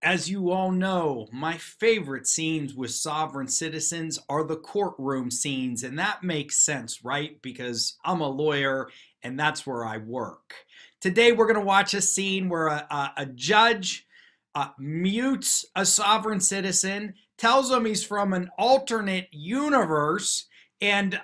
As you all know, my favorite scenes with sovereign citizens are the courtroom scenes, and that makes sense, right? Because I'm a lawyer, and that's where I work. Today, we're going to watch a scene where a judge mutes a sovereign citizen, tells him he's from an alternate universe, and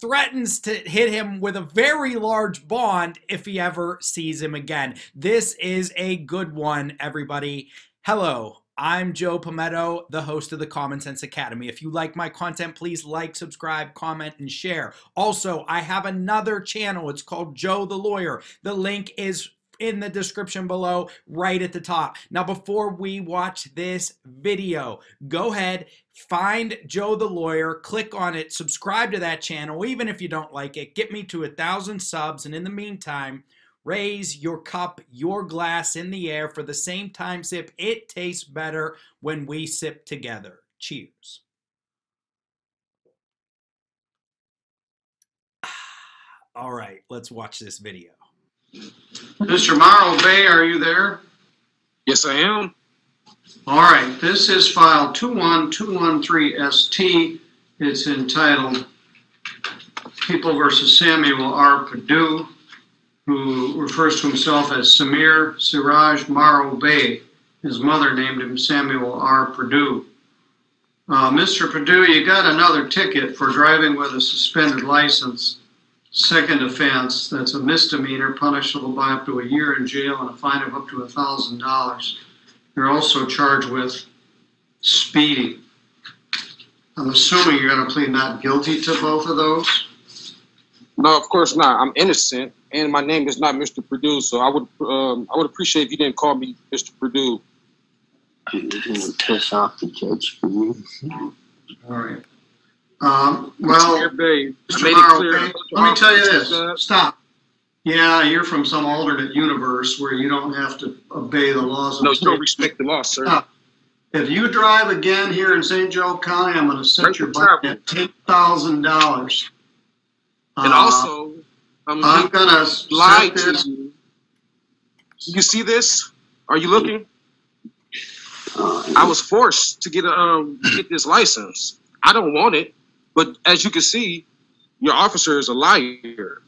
threatens to hit him with a very large bond if he ever sees him again. This is a good one, everybody. Hello, I'm Joe Pometto, the host of the Common Sense Academy. If you like my content, please like, subscribe, comment, and share. Also, I have another channel. It's called Joe the Lawyer. The link is in the description below, right at the top. Now, before we watch this video, go ahead, find Joe the Lawyer, click on it, subscribe to that channel, even if you don't like it. Get me to 1,000 subs, and in the meantime, raise your cup, your glass in the air for the same time sip. It tastes better when we sip together. Cheers. All right, let's watch this video. Mr. Maro Bay, are you there? Yes, I am. All right. This is file 21213ST. It's entitled People versus Samuel R. Perdue, who refers to himself as Samir Siraj Maro Bay. His mother named him Samuel R. Perdue. Mr. Perdue, you got another ticket for driving with a suspended license. Second offense, that's a misdemeanor, punishable by up to a year in jail and a fine of up to $1,000. You're also charged with speeding. I'm assuming you're going to plead not guilty to both of those? No, of course not. I'm innocent, and my name is not Mr. Perdue, so I would appreciate if you didn't call me Mr. Perdue. I'm going to piss off the judge for you. All right. Well, Mr. Maro Bay, let me tell you this. Stop. Yeah, you're from some alternate universe where you don't have to obey the laws. No, you don't respect the law, sir. Stop. If you drive again here in St. Joseph County, I'm going to set your butt at $10,000. And also, I'm going to lie to you. You see this? Are you looking? I was forced to get this license. I don't want it, but as you can see, your officer is a liar.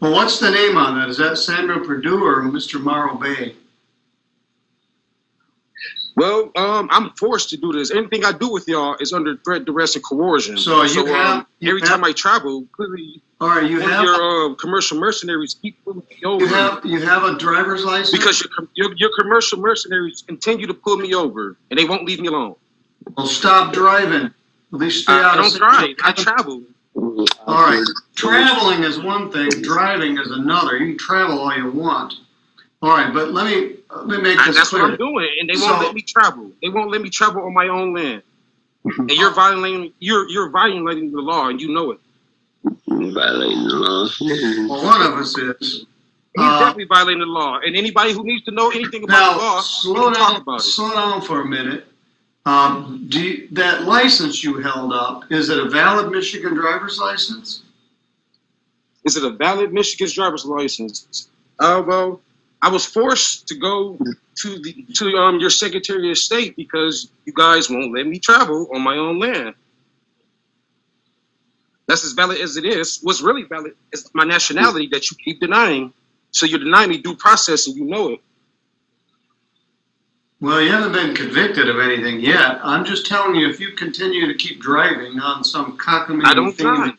Well, what's the name on that? Is that Samuel Perdue or Mr. Maro Bay? Well, I'm forced to do this. Anything I do with y'all is under threat, duress, and coercion. So every time I travel, clearly, your commercial mercenaries keep pulling me over. You have a driver's license? Because your commercial mercenaries continue to pull me over, and they won't leave me alone. Well, stop driving. At least stay out. I don't drive. I travel. All right. Traveling is one thing. Driving is another. You can travel all you want. All right, but let me make this clear. That's what I'm doing, and they won't let me travel. They won't let me travel on my own land. And you're violating the law, and you know it. You're violating the law. Well, one of us is. He's definitely violating the law, and anybody who needs to know anything about the law, slow down. Slow down for a minute. That license you held up, is it a valid Michigan driver's license? Is it a valid Michigan driver's license? Well, I was forced to go to your Secretary of State because you guys won't let me travel on my own land. That's as valid as it is. What's really valid is my nationality that you keep denying. So you're denying me due process, and you know it. Well, you haven't been convicted of anything yet. I'm just telling you, if you continue to keep driving on some cockamamie thing, I don't drive.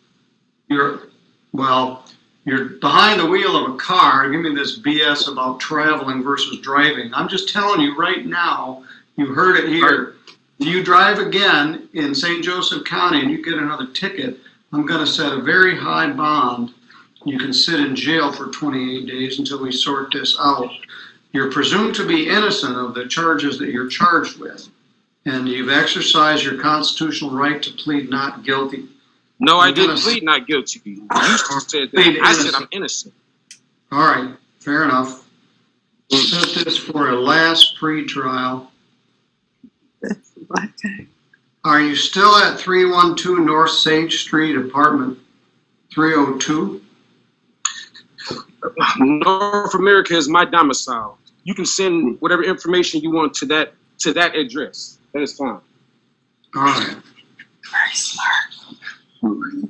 You're behind the wheel of a car. Give me this BS about traveling versus driving. I'm just telling you right now, you heard it here. If you drive again in St. Joseph County and you get another ticket, I'm going to set a very high bond. You can sit in jail for 28 days until we sort this out. You're presumed to be innocent of the charges that you're charged with, and you've exercised your constitutional right to plead not guilty. No, I didn't plead not guilty. You said that. I said I'm innocent. All right, fair enough. We'll set this for a last pretrial. Are you still at 312 North Sage Street, apartment 302? North America is my domicile. you can send whatever information you want to that address. That is fine. All right. Very smart.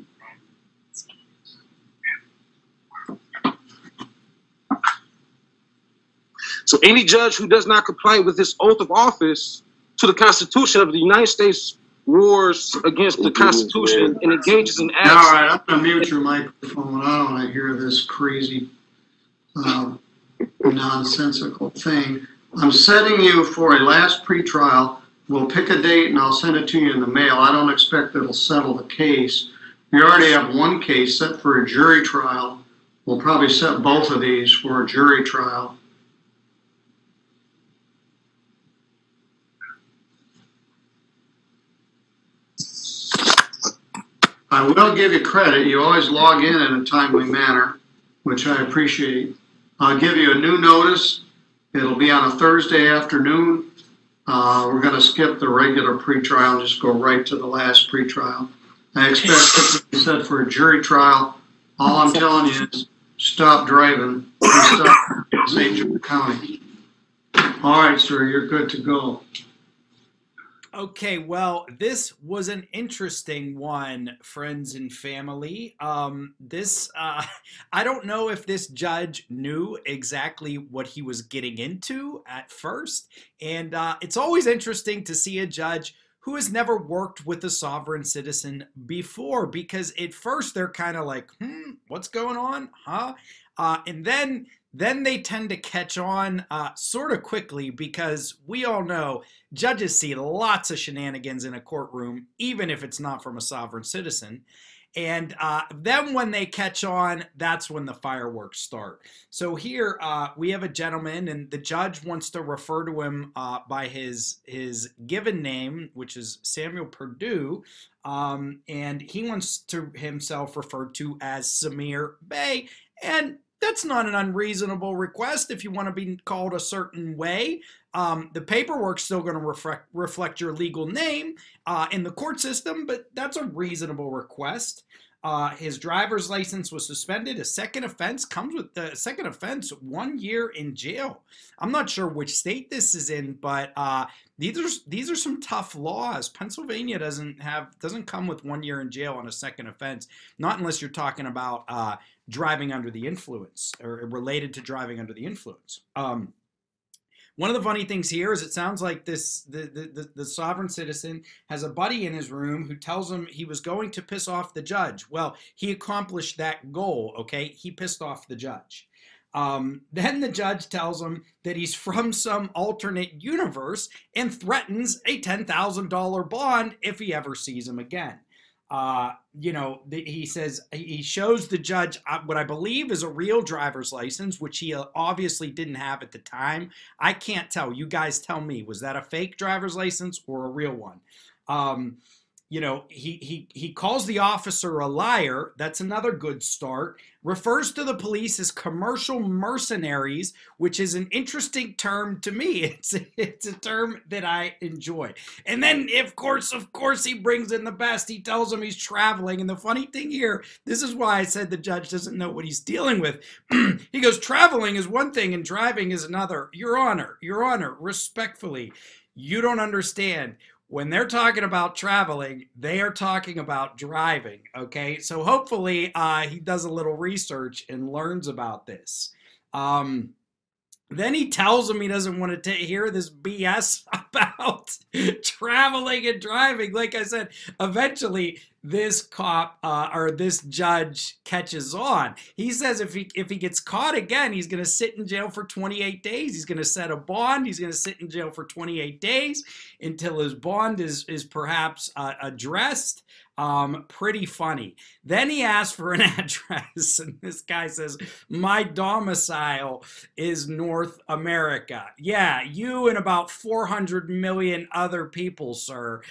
So any judge who does not comply with this oath of office to the Constitution of the United States wars against the Constitution and engages in acts. All right, I'm gonna mute your microphone. I don't want to hear this crazy, nonsensical thing. I'm setting you for a last pretrial. We'll pick a date and I'll send it to you in the mail. I don't expect it'll settle the case. We already have one case set for a jury trial. We'll probably set both of these for a jury trial. I will give you credit. You always log in a timely manner, which I appreciate. I'll give you a new notice. It'll be on a Thursday afternoon. We're going to skip the regular pretrial and just go right to the last pretrial. I expect it to be set for a jury trial. All I'm telling you is stop driving and stop in St. Joseph County. All right, sir, you're good to go. Okay, well, this was an interesting one, friends and family. I don't know if this judge knew exactly what he was getting into at first. And it's always interesting to see a judge who has never worked with a sovereign citizen before, because at first they're kind of like, what's going on? Huh? And then they tend to catch on sort of quickly, because we all know judges see lots of shenanigans in a courtroom, even if it's not from a sovereign citizen. And then when they catch on, that's when the fireworks start. So here we have a gentleman, and the judge wants to refer to him by his given name, which is Samuel Perdue, and he wants to himself referred to as Samir Bay. And that's not an unreasonable request if you want to be called a certain way. The paperwork's still going to reflect your legal name in the court system, but that's a reasonable request. His driver's license was suspended. A second offense comes with the second offense, 1 year in jail. I'm not sure which state this is in, but these are some tough laws. Pennsylvania doesn't come with 1 year in jail on a second offense, not unless you're talking about driving under the influence or related to driving under the influence. One of the funny things here is it sounds like the sovereign citizen has a buddy in his room who tells him he was going to piss off the judge. Well, he accomplished that goal, okay? He pissed off the judge. Then the judge tells him that he's from some alternate universe and threatens a $10,000 bond if he ever sees him again. You know, he says he shows the judge what I believe is a real driver's license, which he obviously didn't have at the time. I can't tell. You guys tell me, was that a fake driver's license or a real one? You know, he calls the officer a liar. That's another good start. Refers to the police as commercial mercenaries, which is an interesting term to me. It's a term that I enjoy. And then, of course, he brings in the best. He tells him he's traveling. And the funny thing here, this is why I said the judge doesn't know what he's dealing with. He goes, traveling is one thing and driving is another. Your Honor, respectfully, you don't understand. When they're talking about traveling, they are talking about driving, okay? So hopefully he does a little research and learns about this. Then he tells him he doesn't want to hear this BS about traveling and driving. Like I said, eventually this cop or this judge catches on. He says if he gets caught again, he's going to sit in jail for 28 days. He's going to set a bond. He's going to sit in jail for 28 days until his bond is perhaps addressed. Pretty funny. Then he asks for an address, and this guy says, my domicile is North America. Yeah, you and about 400 million other people, sir.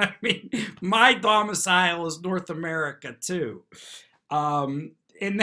I mean, my domicile is North America too. And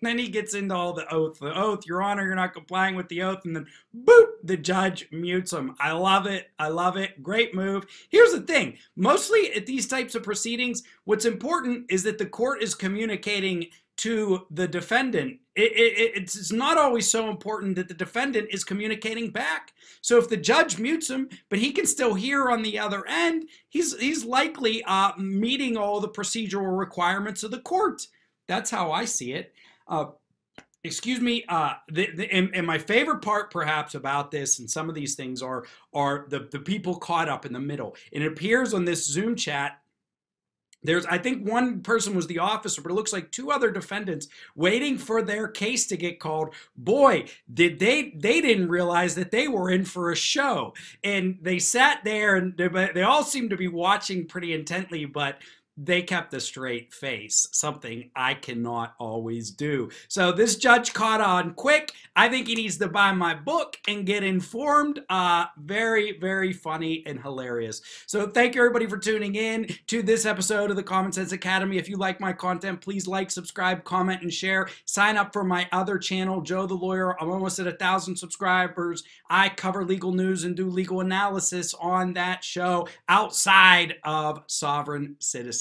then he gets into all the oath. The oath, Your Honor, you're not complying with the oath. And then, boop, the judge mutes him. I love it. I love it. Great move. Here's the thing. Mostly at these types of proceedings, what's important is that the court is communicating to the defendant It's not always so important that the defendant is communicating back. So if the judge mutes him, but he can still hear on the other end, he's likely meeting all the procedural requirements of the court. That's how I see it. Excuse me. And my favorite part, perhaps, about this and some of these things are the people caught up in the middle. And it appears on this Zoom chat. There's, I think one person was the officer, but it looks like two other defendants waiting for their case to get called. Boy, did they didn't realize that they were in for a show. And they sat there and they all seemed to be watching pretty intently, but they kept a straight face, something I cannot always do. So this judge caught on quick. I think he needs to buy my book and get informed. Very, very funny and hilarious. So thank you everybody for tuning in to this episode of the Common Sense Academy. If you like my content, please like, subscribe, comment, and share. Sign up for my other channel, Joe the Lawyer. I'm almost at 1,000 subscribers. I cover legal news and do legal analysis on that show outside of sovereign citizens.